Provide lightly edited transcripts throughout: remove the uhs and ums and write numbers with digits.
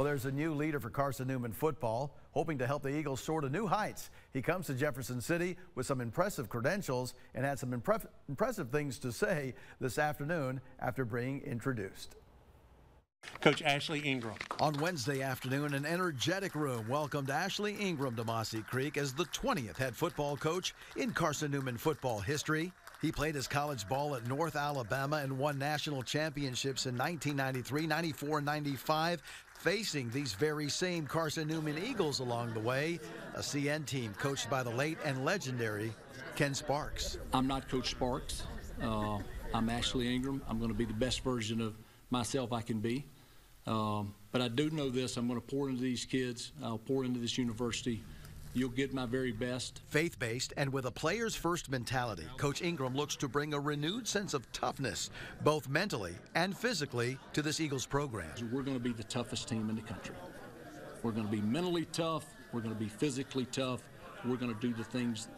Well, there's a new leader for Carson-Newman football, hoping to help the Eagles soar to new heights. He comes to Jefferson City with some impressive credentials and had some impressive things to say this afternoon after being introduced. Coach Ashley Ingram. On Wednesday afternoon, an energetic room welcomed Ashley Ingram to Mossy Creek as the 20th head football coach in Carson-Newman football history. He played his college ball at North Alabama and won national championships in 1993, 94, and 95, facing these very same Carson-Newman Eagles along the way, a CN team coached by the late and legendary Ken Sparks. I'm not Coach Sparks. I'm Ashley Ingram. I'm going to be the best version of myself I can be. But I do know this. I'm going to pour into these kids. I'll pour into this university. You'll get my very best. Faith-based and with a player's first mentality, Coach Ingram looks to bring a renewed sense of toughness, both mentally and physically, to this Eagles program. We're going to be the toughest team in the country. We're going to be mentally tough. We're going to be physically tough. We're going to do things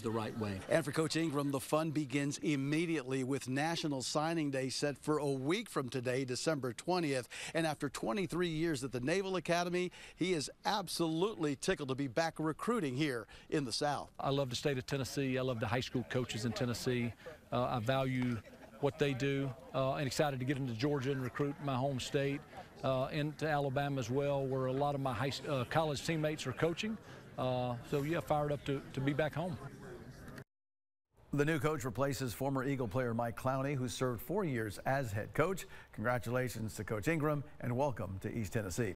the right way. And for Coach Ingram, the fun begins immediately with National Signing Day set for a week from today, December 20th. And after 23 years at the Naval Academy, he is absolutely tickled to be back recruiting here in the South. I love the state of Tennessee. I love the high school coaches in Tennessee. I value what they do, and excited to get into Georgia and recruit my home state, into Alabama as well, where a lot of my college teammates are coaching. So, yeah, fired up to be back home. The new coach replaces former Eagle player Mike Clowney, who served 4 years as head coach. Congratulations to Coach Ingram, and welcome to East Tennessee.